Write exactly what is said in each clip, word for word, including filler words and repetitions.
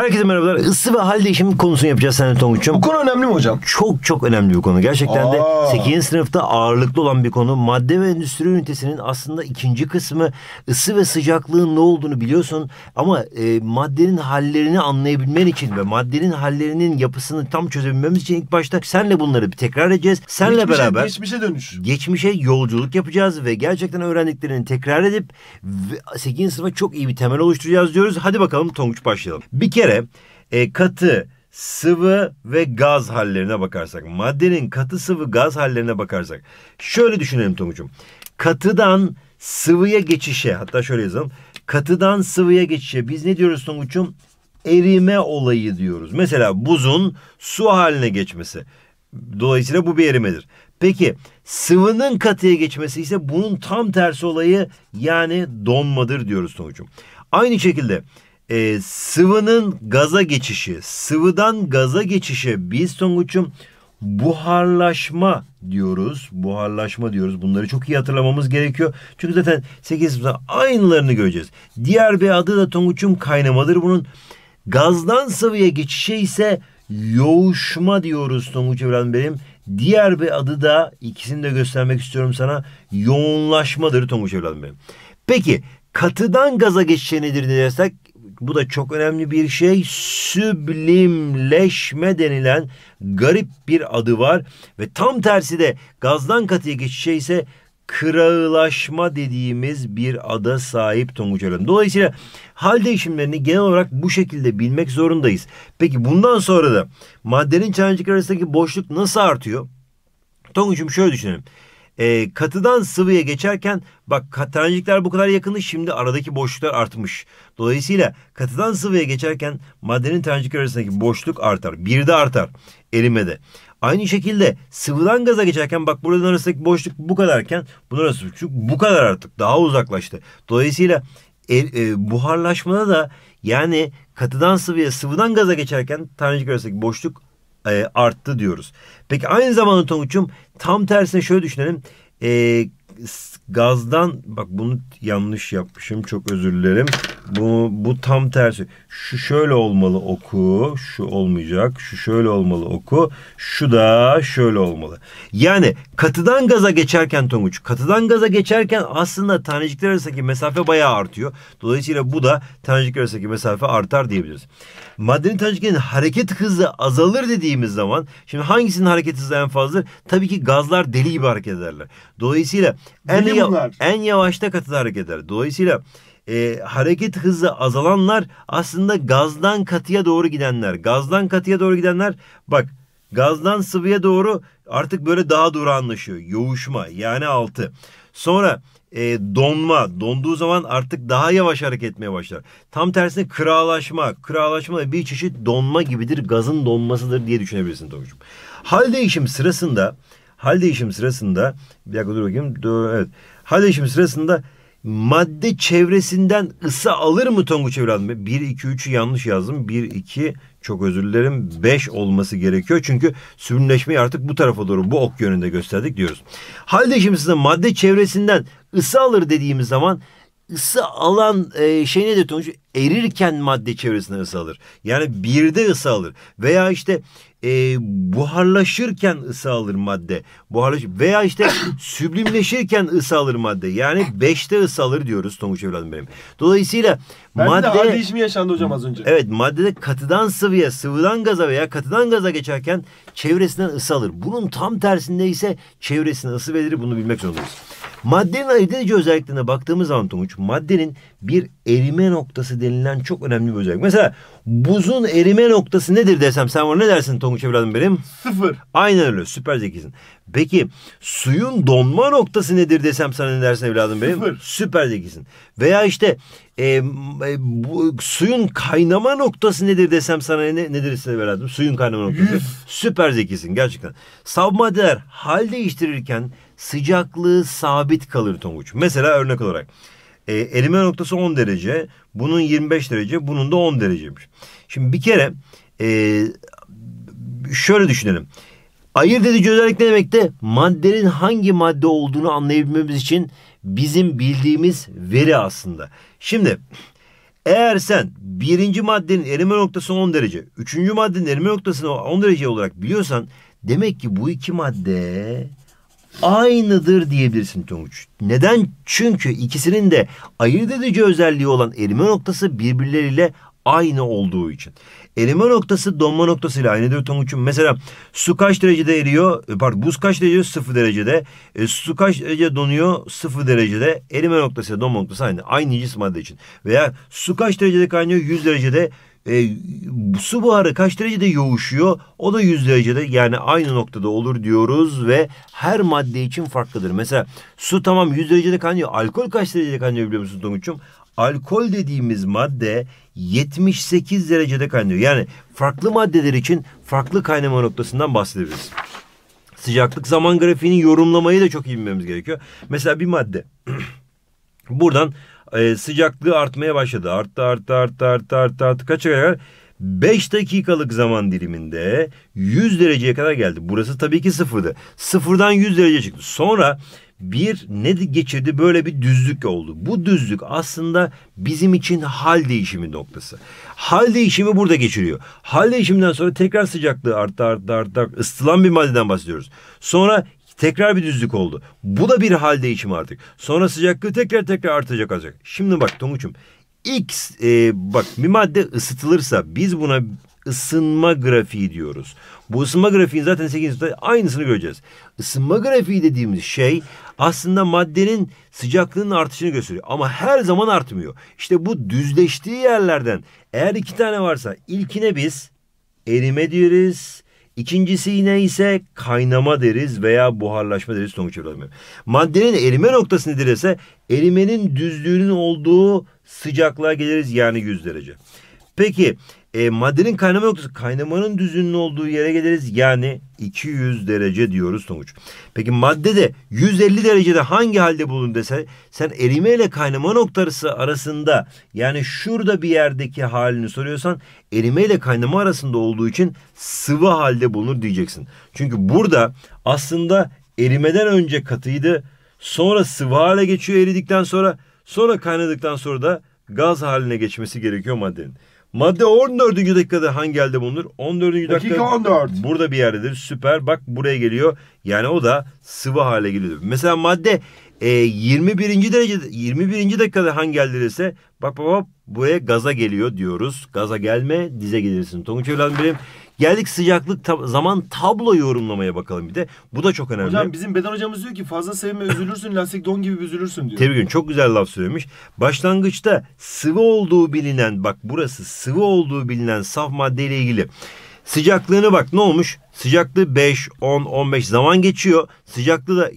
Herkese merhabalar. Isı ve hal değişimi konusunu yapacağız seninle Tonguç'um. Bu konu önemli mi hocam? Çok çok önemli bir konu. Gerçekten Aa. de sekizinci sınıfta ağırlıklı olan bir konu. Madde ve endüstri ünitesinin aslında ikinci kısmı. Isı ve sıcaklığın ne olduğunu biliyorsun. Ama e, maddenin hallerini anlayabilmen için ve maddenin hallerinin yapısını tam çözebilmemiz için ilk başta senle bunları bir tekrar edeceğiz. Senle geçmişe, beraber geçmişe dönüş. Geçmişe yolculuk yapacağız ve gerçekten öğrendiklerini tekrar edip sekizinci sınıfa çok iyi bir temel oluşturacağız diyoruz. Hadi bakalım Tonguç başlayalım. Bir kere e, katı, sıvı ve gaz hallerine bakarsak, maddenin katı, sıvı, gaz hallerine bakarsak şöyle düşünelim Tonguç'um. Katıdan sıvıya geçişe, hatta şöyle yazalım. Katıdan sıvıya geçişe biz ne diyoruz Tonguç'um? Erime olayı diyoruz. Mesela buzun su haline geçmesi. Dolayısıyla bu bir erimedir. Peki sıvının katıya geçmesi ise bunun tam tersi olayı, yani donmadır diyoruz Tonguç'um. Aynı şekilde e, sıvının gaza geçişi, sıvıdan gaza geçişe biz Tonguç'um buharlaşma diyoruz. Buharlaşma diyoruz. Bunları çok iyi hatırlamamız gerekiyor. Çünkü zaten sekizinci sınıfta aynılarını göreceğiz. Diğer bir adı da Tonguç'um kaynamadır bunun. Gazdan sıvıya geçişe ise yoğuşma diyoruz Tonguç evladım benim. Diğer bir adı da, ikisini de göstermek istiyorum sana, yoğunlaşmadır Tonguç evladım benim. Peki katıdan gaza geçişe nedir dersek, bu da çok önemli bir şey. Süblimleşme denilen garip bir adı var. Ve tam tersi de gazdan katıya geçişe ise kırağılaşma dediğimiz bir ada sahip Tonguç evladım. Dolayısıyla hal değişimlerini genel olarak bu şekilde bilmek zorundayız. Peki bundan sonra da maddenin çayıncıkları arasındaki boşluk nasıl artıyor? Tonguç'um şöyle düşünelim. E, katıdan sıvıya geçerken bak tanecikler bu kadar yakındı, şimdi aradaki boşluklar artmış. Dolayısıyla katıdan sıvıya geçerken maddenin tanecikler arasındaki boşluk artar. Bir de artar erimede. Aynı şekilde sıvıdan gaza geçerken bak buradan arasındaki boşluk bu kadarken bunun arasındaki boşluk bu kadar artık daha uzaklaştı. Dolayısıyla e, e, buharlaşmada da, yani katıdan sıvıya, sıvıdan gaza geçerken tanecikler arasındaki boşluk E, arttı diyoruz. Peki aynı zamanda Tonguç'um tam tersine şöyle düşünelim. E, gazdan, bak bunu yanlış yapmışım, çok özür dilerim. Bu, bu tam tersi. Şu şöyle olmalı oku. Şu olmayacak. Şu şöyle olmalı oku. Şu da şöyle olmalı. Yani katıdan gaza geçerken Tonguç, katıdan gaza geçerken aslında tanecikler arasındaki mesafe bayağı artıyor. Dolayısıyla bu da tanecikler arasındaki mesafe artar diyebiliriz. Maddenin taneciklerinin hareket hızı azalır dediğimiz zaman, şimdi hangisinin hareket hızı en fazladır? Tabii ki gazlar deli gibi hareket ederler. Dolayısıyla en, yav en yavaşta katıda hareket eder. Dolayısıyla E, hareket hızı azalanlar aslında gazdan katıya doğru gidenler. Gazdan katıya doğru gidenler bak gazdan sıvıya doğru artık böyle daha doğru anlaşıyor. Yoğuşma, yani altı. Sonra e, donma. Donduğu zaman artık daha yavaş hareket etmeye başlar. Tam tersine kırağılaşma. Kırağılaşma da bir çeşit donma gibidir. Gazın donmasıdır diye düşünebilirsin Tonguç'um. Hal değişim sırasında hal değişim sırasında bir dakika dur bakayım. Dur, evet. Hal değişim sırasında madde çevresinden ısı alır mı Tonguç evladım? bir, iki, üç'ü yanlış yazdım. bir, iki, çok özür dilerim. beş olması gerekiyor. Çünkü sürümleşmeyi artık bu tarafa doğru, bu ok yönünde gösterdik diyoruz. Hal değişimi sırasında madde çevresinden ısı alır dediğimiz zaman ısı alan e, şey nedir Tonguç? Erirken madde çevresinden ısı alır. Yani birde ısı alır. Veya işte e, buharlaşırken ısı alır madde. Buharlaş Veya işte süblimleşirken ısı alır madde. Yani beşte ısı alır diyoruz Tonguç evladım benim. Dolayısıyla ben madde... Ben de hal değişimi yaşandı hocam az önce. Evet, maddede katıdan sıvıya, sıvıdan gaza veya katıdan gaza geçerken çevresinden ısı alır. Bunun tam tersinde ise çevresine ısı verir. Bunu bilmek zorundayız. Maddenin ayırt edici özelliklerine baktığımız zaman Tonguç, maddenin bir erime noktası denilen çok önemli bir özellik. Mesela buzun erime noktası nedir desem sen bana ne dersin Tonguç evladım benim? Sıfır. Aynen öyle, süper zekisin. Peki suyun donma noktası nedir desem sana ne dersin evladım benim? Sıfır. Süper zekisin. Veya işte e, e, bu, suyun kaynama noktası nedir desem sana ne, ne dersin evladım? Suyun kaynama noktası. Yüz. Süper zekisin gerçekten. Savmaddeler hal değiştirirken sıcaklığı sabit kalır Tonguç. Mesela örnek olarak e, erime noktası on derece, bunun yirmi beş derece, bunun da on dereceymiş. Şimdi bir kere e, şöyle düşünelim. Ayırt edici özellik ne demekti? Maddenin hangi madde olduğunu anlayabilmemiz için bizim bildiğimiz veri aslında. Şimdi Eğer sen birinci maddenin erime noktasını on derece, üçüncü maddenin erime noktasını on derece olarak biliyorsan demek ki bu iki madde aynıdır diyebilirsin Tonguç. Neden? Çünkü ikisinin de ayırt edici özelliği olan erime noktası birbirleriyle aynı olduğu için. Erime noktası donma noktasıyla aynıdır Tonguç'um. Mesela su kaç derecede eriyor? Pardon, buz kaç derece? Sıfır derecede. E, su kaç derece donuyor? Sıfır derecede. Erime noktası donma noktası aynı. Aynı cins madde için. Veya su kaç derecede kaynıyor? Yüz derecede. E, su buharı kaç derecede yoğuşuyor? O da yüz derecede. Yani aynı noktada olur diyoruz ve her madde için farklıdır. Mesela su tamam yüz derecede kaynıyor. Alkol kaç derecede kaynıyor biliyor musun Tonguç'um? Alkol dediğimiz madde yetmiş sekiz derecede kaynıyor. Yani farklı maddeler için farklı kaynama noktasından bahsedebiliriz. Sıcaklık zaman grafiğini yorumlamayı da çok iyi bilmemiz gerekiyor. Mesela bir madde buradan e, sıcaklığı artmaya başladı. Arttı arttı arttı arttı arttı arttı. Kaça kadar? beş dakikalık zaman diliminde yüz dereceye kadar geldi. Burası tabii ki sıfırdı. Sıfırdan yüz derece çıktı. Sonra bir ne geçirdi? Böyle bir düzlük oldu. Bu düzlük aslında bizim için hal değişimi noktası. Hal değişimi burada geçiriyor. Hal değişiminden sonra tekrar sıcaklığı arttı arttı arttı. Isıtılan bir maddeden bahsediyoruz. Sonra tekrar bir düzlük oldu. Bu da bir hal değişimi artık. Sonra sıcaklığı tekrar tekrar artacak olacak. Şimdi bak Tonguç'um. X e, bak bir madde ısıtılırsa biz buna ısınma grafiği diyoruz. Bu ısınma grafiğin zaten sekizinci sınıfta aynısını göreceğiz. Isınma grafiği dediğimiz şey aslında maddenin sıcaklığının artışını gösteriyor. Ama her zaman artmıyor. İşte bu düzleştiği yerlerden eğer iki tane varsa ilkine biz erime diyoruz. İkincisi ne ise kaynama deriz veya buharlaşma deriz Tonguç evladım. Maddenin erime noktası nedir ise erimenin düzlüğünün olduğu sıcaklığa geliriz yani yüz derece. Peki e, maddenin kaynama noktası kaynamanın düzlüğünün olduğu yere geliriz yani iki yüz derece diyoruz Tonguç. Peki maddede yüz elli derecede hangi halde bulunur desen sen erime ile kaynama noktası arasında yani şurada bir yerdeki halini soruyorsan erime ile kaynama arasında olduğu için sıvı halde bulunur diyeceksin. Çünkü burada aslında erimeden önce katıydı, sonra sıvı hale geçiyor eridikten sonra sonra kaynadıktan sonra da gaz haline geçmesi gerekiyor maddenin. Madde on dördüncü dakikada hangi halde bulunur? on dördüncü dakika on dört. Burada bir yerdedir. Süper. Bak buraya geliyor. Yani o da sıvı hale geliyor. Mesela madde e, yirmi birinci derecede yirmi birinci dakikada hangi halde ise bak bak bak buraya gaza geliyor diyoruz. Gaza gelme, dize gelirsin. Tonguç evladım benim. Geldik sıcaklık tab zaman tablo yorumlamaya bakalım bir de. Bu da çok önemli. Hocam bizim beden hocamız diyor ki fazla sevme üzülürsün, lastik don gibi üzülürsün diyor. Tebrik ederim. Çok güzel laf söylemiş. Başlangıçta sıvı olduğu bilinen bak burası sıvı olduğu bilinen saf maddeyle ilgili. Sıcaklığını bak ne olmuş? Sıcaklığı beş, on, on beş zaman geçiyor. Sıcaklığı da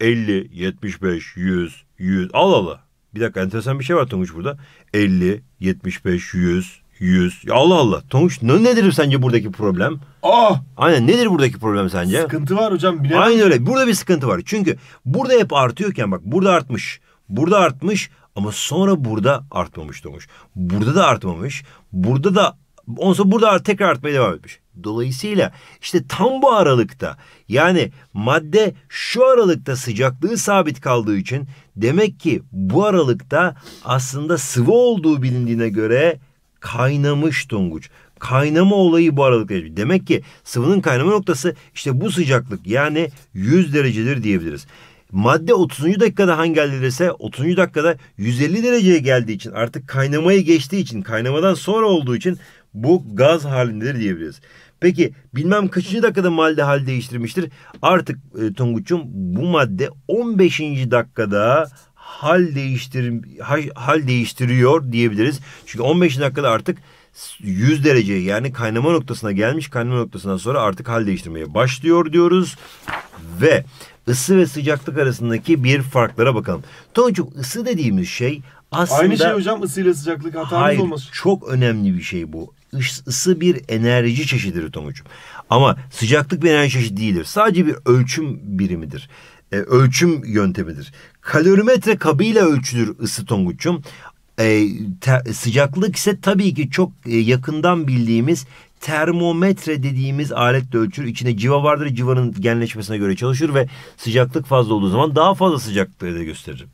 elli, yetmiş beş, yüz, yüz. Al ala. Bir dakika enteresan bir şey var Tonguç burada. elli, yetmiş beş, yüz, yüz. Ya Allah Allah. Tonguç ne, nedir sence buradaki problem? Ah! Aynen nedir buradaki problem sence? Sıkıntı var hocam. Bilemem. Aynen öyle. Burada bir sıkıntı var. Çünkü burada hep artıyorken bak burada artmış. Burada artmış ama sonra burada artmamış Tonguç. Burada da artmamış. Burada da ondan sonra burada tekrar artmaya devam etmiş. Dolayısıyla işte tam bu aralıkta yani madde şu aralıkta sıcaklığı sabit kaldığı için demek ki bu aralıkta aslında sıvı olduğu bilindiğine göre kaynamış Tonguç. Kaynama olayı bu aralıkta. Demek ki sıvının kaynama noktası işte bu sıcaklık yani yüz derecedir diyebiliriz. Madde otuzuncu dakikada hangi halde ise otuzuncu dakikada yüz elli dereceye geldiği için artık kaynamayı geçtiği için kaynamadan sonra olduğu için bu gaz halindedir diyebiliriz. Peki bilmem kaçıncı dakikada madde hal değiştirmiştir? Artık e, Tonguç'um bu madde on beşinci dakikada hal, değiştir, hal, hal değiştiriyor diyebiliriz. Çünkü on beşinci dakikada artık yüz derece yani kaynama noktasına gelmiş. Kaynama noktasından sonra artık hal değiştirmeye başlıyor diyoruz. Ve ısı ve sıcaklık arasındaki bir farklara bakalım. Tonguç'um ısı dediğimiz şey aslında... Aynı şey hocam ısıyla sıcaklık hatamız olması. Hayır çok önemli bir şey bu. Isı bir enerji çeşididir Tonguç'um. Ama sıcaklık bir enerji çeşidi değildir. Sadece bir ölçüm birimidir. E, ölçüm yöntemidir. Kalorimetre kabıyla ölçülür ısı Tonguç'um. E, sıcaklık ise tabii ki çok e, yakından bildiğimiz termometre dediğimiz aletle ölçülür. İçinde civa vardır. Civanın genleşmesine göre çalışır ve sıcaklık fazla olduğu zaman daha fazla sıcaklığı da gösterir.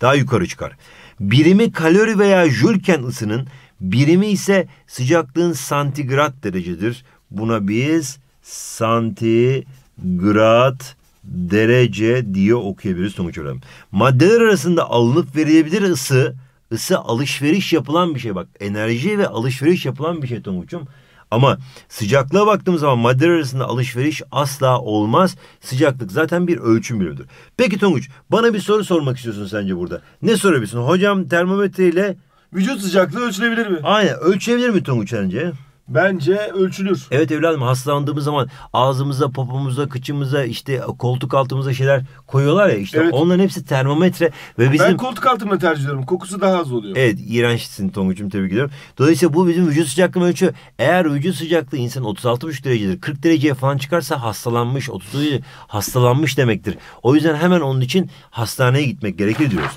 daha yukarı çıkar. Birimi kalori veya jülken ısının, birimi ise sıcaklığın santigrat derecedir. Buna biz santigrat derece diye okuyabiliriz sonuç olarak. Maddeler arasında alınıp verilebilir ısı, ısı alışveriş yapılan bir şey. Bak, enerji ve alışveriş yapılan bir şey Tonguç'um. Ama sıcaklığa baktığımız zaman maddeler arasında alışveriş asla olmaz. Sıcaklık zaten bir ölçüm birimidir. Peki Tonguç, bana bir soru sormak istiyorsun sence burada. Ne sorabilirsin? Hocam termometreyle vücut sıcaklığı ölçülebilir mi? Aynen, ölçülebilir mi Tonguç sence? Bence ölçülür. Evet evladım, hastalandığımız zaman ağzımıza, popumuza, kıçımıza, işte koltuk altımıza şeyler koyuyorlar ya işte. Evet. Onların hepsi termometre ve bizim... Ben koltuk altımı tercih ediyorum. Kokusu daha az oluyor. Evet, iğrençsin Tonguç'um, tebrik ediyorum. Dolayısıyla bu bizim vücut sıcaklığını ölçüyor. Eğer vücut sıcaklığı insan otuz altı buçuk derecedir, kırk dereceye falan çıkarsa hastalanmış, otuz derece hastalanmış demektir. O yüzden hemen onun için hastaneye gitmek gerekir diyoruz.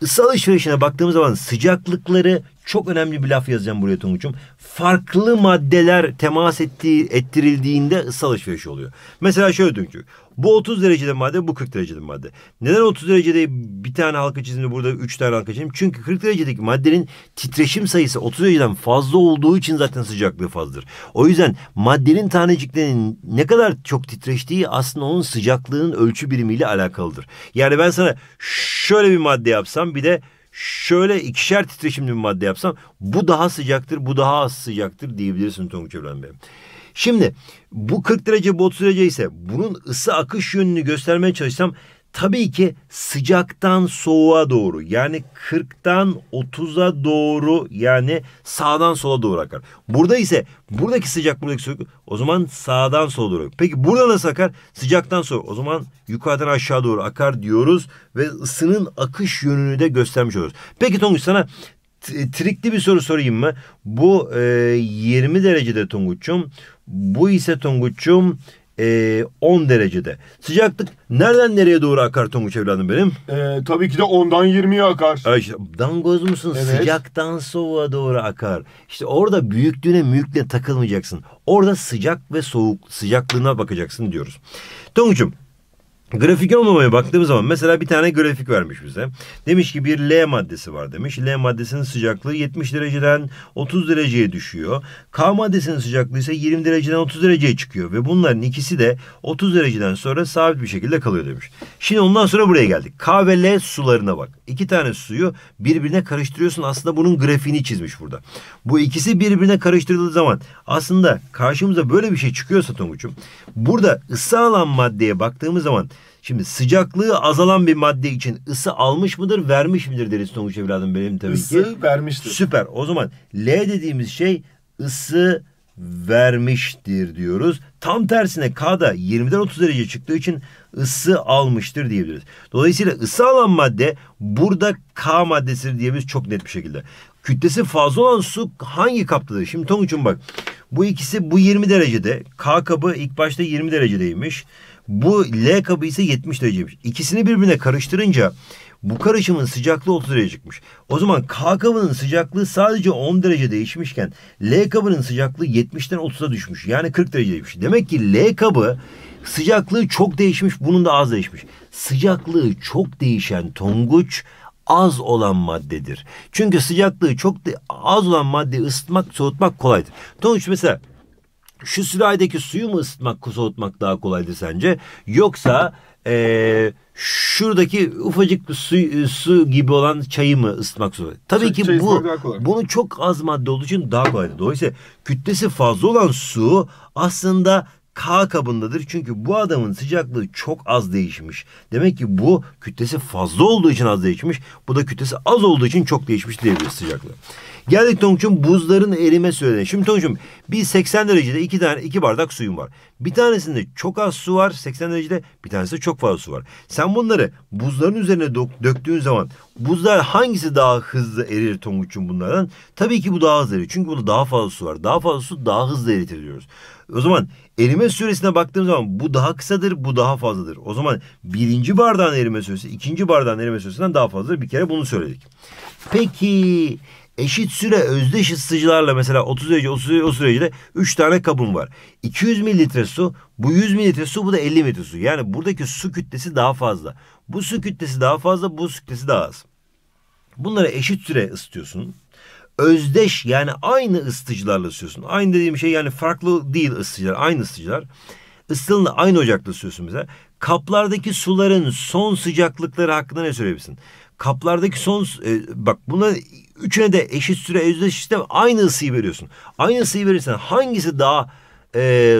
Isı alışverişine baktığımız zaman sıcaklıkları, çok önemli bir laf yazacağım buraya Tonguç'um, farklı maddeler temas ettiği, ettirildiğinde ısı alışverişi oluyor. Mesela şöyle Tonguç'um, bu otuz derecede madde, bu kırk derecede madde. Neden otuz derecede bir tane halka çizimde, burada üç tane halka çizim? Çünkü kırk derecedeki maddenin titreşim sayısı otuz dereceden fazla olduğu için zaten sıcaklığı fazladır. O yüzden maddenin taneciklerinin ne kadar çok titreştiği aslında onun sıcaklığının ölçü birimiyle alakalıdır. Yani ben sana şöyle bir madde yapsam, bir de şöyle ikişer titreşimli bir madde yapsam, bu daha sıcaktır, bu daha az sıcaktır diyebilirsin Tonguç Evren Bey. Şimdi bu kırk derece, bu otuz derece ise, bunun ısı akış yönünü göstermeye çalışsam tabii ki sıcaktan soğuğa doğru, yani kırktan otuza doğru, yani sağdan sola doğru akar. Burada ise buradaki sıcak, buradaki soğuk, o zaman sağdan sola doğru. Peki burada nasıl akar? Sıcaktan soğuk, o zaman yukarıdan aşağı doğru akar diyoruz ve ısının akış yönünü de göstermiş oluyoruz. Peki Tonguç, sana trikli bir soru sorayım mı? Bu e, yirmi derecede Tonguç'um, bu ise Tonguç'um Ee, on derecede. Sıcaklık nereden nereye doğru akar Tonguç evladım benim? Ee, tabii ki de ondan yirmiye akar. Ay işte, dangoz musun? Evet. Sıcaktan soğuğa doğru akar. İşte orada büyüklüğüne mülkle takılmayacaksın. Orada sıcak ve soğuk sıcaklığına bakacaksın diyoruz. Tonguç'um, grafik olmamaya baktığımız zaman mesela bir tane grafik vermiş bize. Demiş ki bir L maddesi var demiş. L maddesinin sıcaklığı yetmiş dereceden otuz dereceye düşüyor. K maddesinin sıcaklığı ise yirmi dereceden otuz dereceye çıkıyor. Ve bunların ikisi de otuz dereceden sonra sabit bir şekilde kalıyor demiş. Şimdi ondan sonra buraya geldik. K ve L sularına bak. İki tane suyu birbirine karıştırıyorsun. Aslında bunun grafiğini çizmiş burada. Bu ikisi birbirine karıştırıldığı zaman aslında karşımıza böyle bir şey çıkıyorsa Tonguç'um, burada ısı alan maddeye baktığımız zaman, şimdi sıcaklığı azalan bir madde için ısı almış mıdır, vermiş midir deriz Tonguç evladım benim tabii ki. Isı vermiştir. Süper. O zaman L dediğimiz şey ısı vermiştir diyoruz. Tam tersine K'da yirmiden otuz derece çıktığı için ısı almıştır diyebiliriz. Dolayısıyla ısı alan madde burada K maddesidir diyebiliriz çok net bir şekilde. Kütlesi fazla olan su hangi kaptadır? Şimdi Tonguç'um bak, bu ikisi, bu yirmi derecede. K kabı ilk başta yirmi derecedeymiş. Bu L kabı ise yetmiş dereceymiş. İkisini birbirine karıştırınca bu karışımın sıcaklığı otuz derece çıkmış. O zaman K kabının sıcaklığı sadece on derece değişmişken L kabının sıcaklığı yetmişten otuza düşmüş. Yani kırk dereceymiş. Demek ki L kabı sıcaklığı çok değişmiş, bunun da az değişmiş. Sıcaklığı çok değişen Tonguç az olan maddedir. Çünkü sıcaklığı çok az olan maddeyi ısıtmak, soğutmak kolaydır. Tonguç, mesela şu sürahideki suyu mu ısıtmak, soğutmak daha kolaydır sence? Yoksa ee, şuradaki ufacık su, su gibi olan çayı mı ısıtmak zor? Tabii Ç ki bu bunu çok az madde olduğu için daha kolaydır. Dolayısıyla kütlesi fazla olan su aslında K kabındadır. Çünkü bu adamın sıcaklığı çok az değişmiş. Demek ki bu kütlesi fazla olduğu için az değişmiş. Bu da kütlesi az olduğu için çok değişmiş diyebiliriz sıcaklığı. Geldik Tonguç'um buzların erime sürelerine. Şimdi Tonguç'um, bir seksen derecede iki tane iki bardak suyum var. Bir tanesinde çok az su var seksen derecede, bir tanesinde çok fazla su var. Sen bunları buzların üzerine döktüğün zaman buzlar hangisi daha hızlı erir Tonguç'um bunlardan? Tabii ki bu daha hızlı erir. Çünkü burada daha fazla su var. Daha fazla su daha hızlı eritir diyoruz. O zaman erime süresine baktığım zaman bu daha kısadır, bu daha fazladır. O zaman birinci bardağın erime süresi ikinci bardağın erime süresinden daha fazladır. Bir kere bunu söyledik. Peki eşit süre özdeş ısıtıcılarla, mesela otuz derece, otuz derece, otuz derecede üç tane kabım var. iki yüz mililitre su, bu yüz mililitre su, bu da elli mililitre su. Yani buradaki su kütlesi daha fazla. Bu su kütlesi daha fazla, bu su kütlesi daha az. Bunları eşit süre ısıtıyorsun. Özdeş, yani aynı ısıtıcılarla ısıtıyorsun. Aynı dediğim şey yani farklı değil ısıtıcılar, aynı ısıtıcılar. Isıtıldığında aynı ocakta ısıtıyorsun mesela. Kaplardaki suların son sıcaklıkları hakkında ne söyleyebilirsin? Kaplardaki son e, bak bunların üçüne de eşit süre özdeş sistem aynı ısıyı veriyorsun. Aynı ısıyı verirsen hangisi daha e,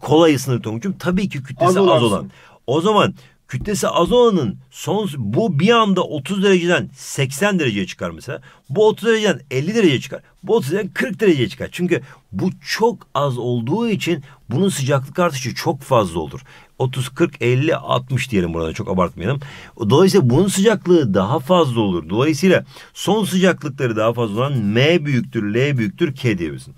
kolay ısınır Tonguç'um? Tabii ki kütlesi az, az olan. O zaman kütlesi az olanın son, bu bir anda otuz dereceden seksen dereceye çıkar mesela. Bu otuz dereceden elli dereceye çıkar. Bu otuz dereceden kırk dereceye çıkar. Çünkü bu çok az olduğu için bunun sıcaklık artışı çok fazla olur. otuz, kırk, elli, altmış diyelim burada, çok abartmayalım. Dolayısıyla bunun sıcaklığı daha fazla olur. Dolayısıyla son sıcaklıkları daha fazla olan M büyüktür, L büyüktür, K diyebilirsin.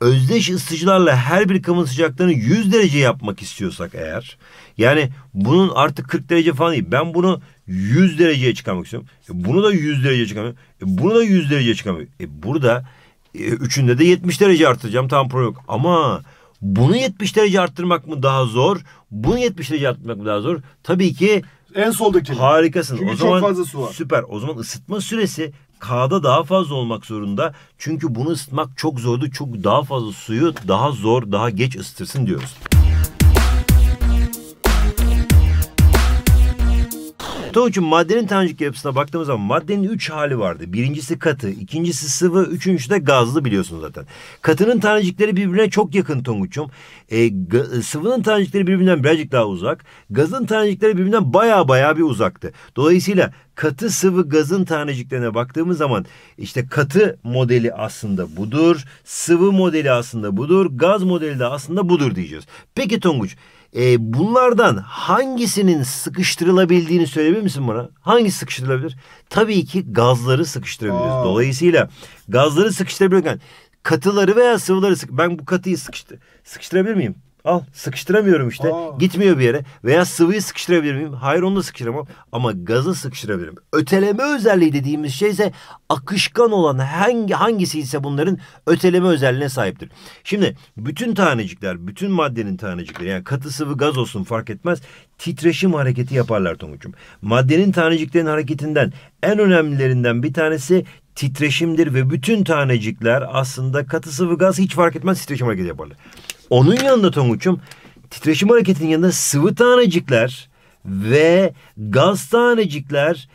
Özdeş ısıtıcılarla her bir kabın sıcaklığını yüz derece yapmak istiyorsak eğer, yani bunun artık kırk derece falan değil, ben bunu yüz dereceye çıkarmak istiyorum. E bunu da yüz dereceye çıkarmıyorum. E bunu da yüz dereceye çıkarmıyorum. E burada e, üçünde de yetmiş derece artıracağım. Tam pro yok. Ama bunu yetmiş derece arttırmak mı daha zor? Bunu yetmiş derece arttırmak mı daha zor? Tabii ki en soldaki. Harikasın. Çünkü o zaman çok fazla su var. Süper. O zaman ısıtma süresi K'da daha fazla olmak zorunda. Çünkü bunu ısıtmak çok zordu. Çok daha fazla suyu daha zor, daha geç ısıtırsın diyoruz. Tonguç'un maddenin tanecik yapısına baktığımız zaman maddenin üç hali vardı. Birincisi katı, ikincisi sıvı, üçüncüsü de gazlı, biliyorsunuz zaten. Katının tanecikleri birbirine çok yakın Tonguç'um. E, sıvının tanecikleri birbirinden birazcık daha uzak. Gazın tanecikleri birbirinden baya baya bir uzaktı. Dolayısıyla katı, sıvı, gazın taneciklerine baktığımız zaman işte katı modeli aslında budur. Sıvı modeli aslında budur. Gaz modeli de aslında budur diyeceğiz. Peki Tonguç, E, bunlardan hangisinin sıkıştırılabildiğini söyleyebilir misin bana? Hangisi sıkıştırılabilir? Tabii ki gazları sıkıştırabiliriz. Aa. Dolayısıyla gazları sıkıştırabilirken katıları veya sıvıları sık. Ben bu katıyı sıkıştı sıkıştırabilir miyim? Al, sıkıştıramıyorum işte. Aa. Gitmiyor bir yere. Veya sıvıyı sıkıştırabilir miyim? Hayır, onu da sıkıştıramam. Ama gazı sıkıştırabilirim. Öteleme özelliği dediğimiz şey ise akışkan olan hangi hangisi ise bunların öteleme özelliğine sahiptir. Şimdi bütün tanecikler, bütün maddenin tanecikleri, yani katı, sıvı, gaz olsun fark etmez, titreşim hareketi yaparlar Tonguç'um. Maddenin taneciklerinin hareketinden en önemlilerinden bir tanesi titreşimdir ve bütün tanecikler aslında katı, sıvı, gaz hiç fark etmez titreşim hareketi yaparlar. Onun yanında Tonguç'um, titreşim hareketinin yanında sıvı tanecikler ve gaz tanecikler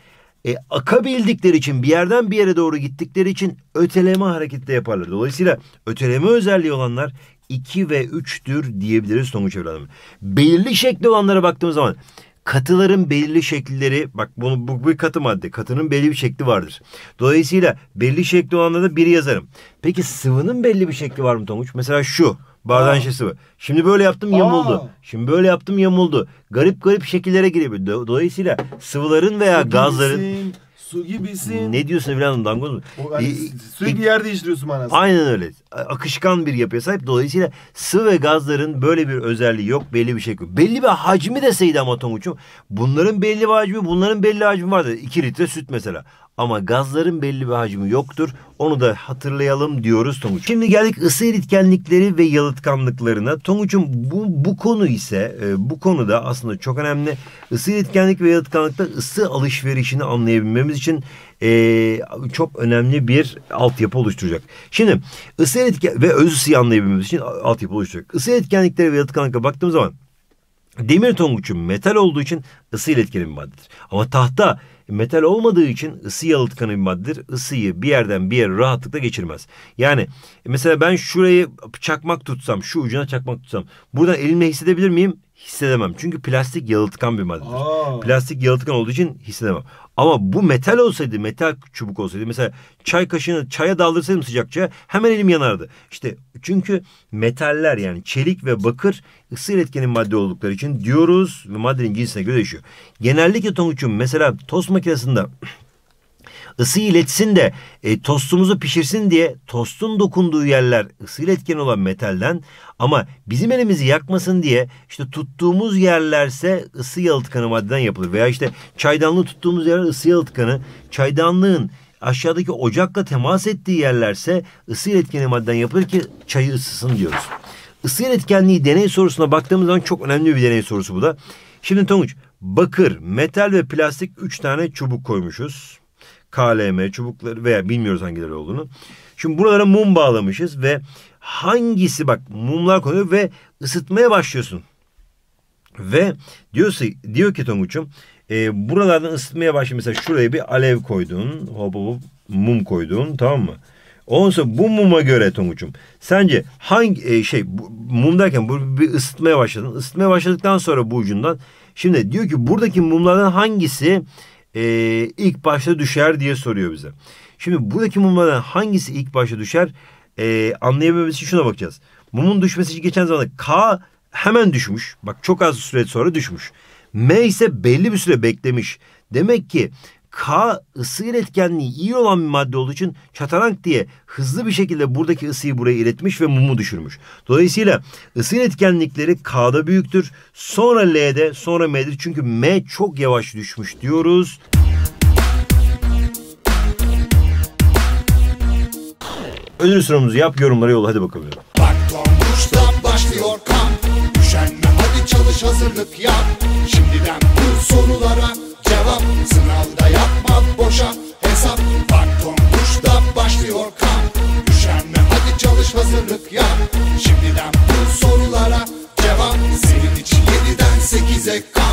e, akabildikleri için, bir yerden bir yere doğru gittikleri için öteleme hareketi de yaparlar. Dolayısıyla öteleme özelliği olanlar iki ve üçtür diyebiliriz Tonguç evladım. Belirli şekli olanlara baktığımız zaman katıların belirli şekilleri, bak bunu, bu bir katı madde, katının belli bir şekli vardır. Dolayısıyla belli şekli olanlara da biri yazarım. Peki sıvının belli bir şekli var mı Tonguç? Mesela şu. Bardağın şişesi var. Şimdi böyle yaptım yamuldu. Aa. Şimdi böyle yaptım yamuldu. Garip garip şekillere girebiliyor. Dolayısıyla sıvıların veya su gazların... Gibisin, su gibisin. Ne diyorsun evladım, dangoz mu? Yani, e, sürekli e, yer değiştiriyorsun manası. Aynen öyle. Akışkan bir yapıya sahip. Dolayısıyla sıvı ve gazların böyle bir özelliği yok. Belli bir şey yok. Belli bir hacmi deseydi ama Tonguç'um. Bunların belli bir hacmi, bunların belli bir hacmi vardır. iki litre süt mesela. Ama gazların belli bir hacmi yoktur. Onu da hatırlayalım diyoruz Tonguç. Şimdi geldik ısı iletkenlikleri ve yalıtkanlıklarına. Tonguç'un bu, bu konu ise e, bu konu da aslında çok önemli. Isı iletkenlik ve yalıtkanlıkta ısı alışverişini anlayabilmemiz için e, çok önemli bir altyapı oluşturacak. Şimdi ısı iletken ve öz ısıyı anlayabilmemiz için altyapı oluşturacak. Isı iletkenlikleri ve yalıtkanlıklara baktığımız zaman demir Tonguç'un metal olduğu için ısı iletkeni bir maddedir. Ama tahta metal olmadığı için ısı yalıtkanı bir maddedir. Isıyı bir yerden bir yere rahatlıkla geçirmez. Yani mesela ben şurayı çakmak tutsam, şu ucuna çakmak tutsam, buradan elimle hissedebilir miyim? Hissedemem. Çünkü plastik yalıtkan bir maddedir. Aa. Plastik yalıtkan olduğu için hissedemem. Ama bu metal olsaydı, metal çubuk olsaydı, mesela çay kaşığını çaya daldırsaydım sıcakça hemen elim yanardı. İşte çünkü metaller, yani çelik ve bakır ısı iletkenin madde oldukları için diyoruz ve maddenin cinsine göre değişiyor. Genellikle Tonguç'un mesela tost makinesinde ısı iletsin de e, tostumuzu pişirsin diye tostun dokunduğu yerler ısı iletken olan metalden, ama bizim elimizi yakmasın diye işte tuttuğumuz yerlerse ısı yalıtkanı maddeden yapılır. Veya işte çaydanlığı tuttuğumuz yerler ısı yalıtkanı, çaydanlığın aşağıdaki ocakla temas ettiği yerlerse ısı iletkeni maddeden yapılır ki çayı ısısın diyoruz. Isı iletkenliği deney sorusuna baktığımız zaman çok önemli bir deney sorusu bu da. Şimdi Tonguç, bakır, metal ve plastik üç tane çubuk koymuşuz. K L M, çubukları veya bilmiyoruz hangileri olduğunu. Şimdi buralara mum bağlamışız ve hangisi, bak mumlar konuyor ve ısıtmaya başlıyorsun. Ve diyorsa, diyor ki Tonguç'um e, buralardan ısıtmaya başlıyor. Mesela şuraya bir alev koydun, hop hop mum koydun, tamam mı? Ondan sonra bu muma göre Tonguç'um sence hangi e, şey bu, mum derken bu, bir ısıtmaya başladın. Isıtmaya başladıktan sonra bu ucundan şimdi diyor ki buradaki mumlardan hangisi e, ilk başta düşer diye soruyor bize. Şimdi buradaki mumlardan hangisi ilk başta düşer e, anlayabilmesi için şuna bakacağız. Mumun düşmesi geçen zamanda K hemen düşmüş. Bak çok az süre sonra düşmüş. M ise belli bir süre beklemiş. Demek ki K ısı iletkenliği iyi olan bir madde olduğu için çatarank diye hızlı bir şekilde buradaki ısıyı buraya iletmiş ve mumu düşürmüş. Dolayısıyla ısı iletkenlikleri K'da büyüktür. Sonra L'de, sonra M'dir. Çünkü M çok yavaş düşmüş diyoruz. Ödül sorumuzu yap, yorumlara yolla. Hadi bakalım. Bak Tonguç'tan başlıyor kamp. Üşenme, hadi çalış, hazırlık yap. Şimdiden bu sorulara cevap. Sınavda yapma boşa hesap. Bak Tonguç'tan başlıyor kamp. Üşenme, hadi çalış, hazırlık yap. Şimdiden bu sorulara cevap. Senin için yediden sekize kamp.